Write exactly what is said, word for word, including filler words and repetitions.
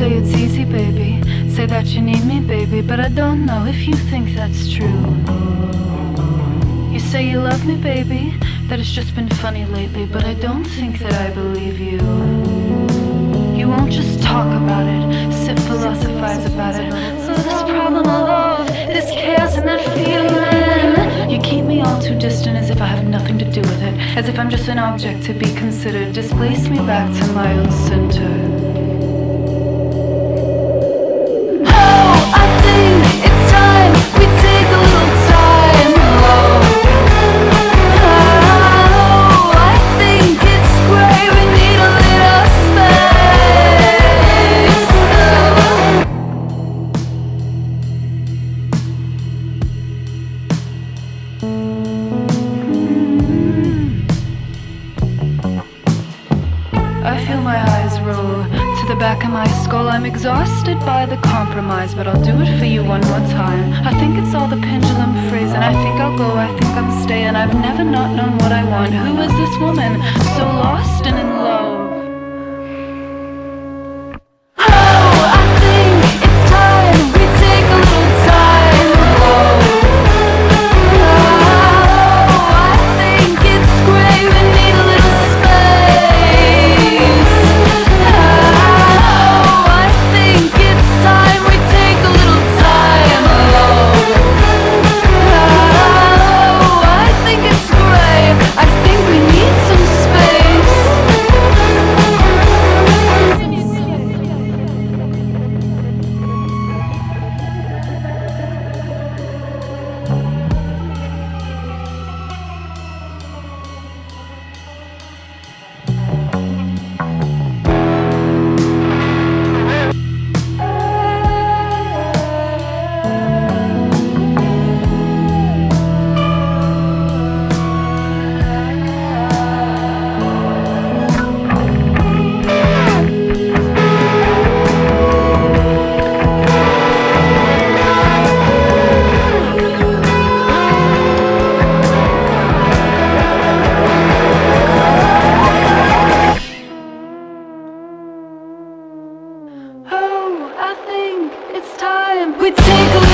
say it's easy, baby. Say that you need me, baby, but I don't know if you think that's true. You say you love me, baby, that it's just been funny lately, but I don't think that I believe you. You won't just talk about it, sit philosophize about it. So this problem of love, this chaos and that feeling, you keep me all too distant, as if I have nothing to do with it, as if I'm just an object to be considered. Displace me back to my own center. I feel my eyes roll to the back of my skull. I'm exhausted by the compromise, but I'll do it for you one more time. I think it's all the pendulum phrase, and I think I'll go, I think I'm staying. I've never not known what I want. Who is this woman, so lost and in love? We take a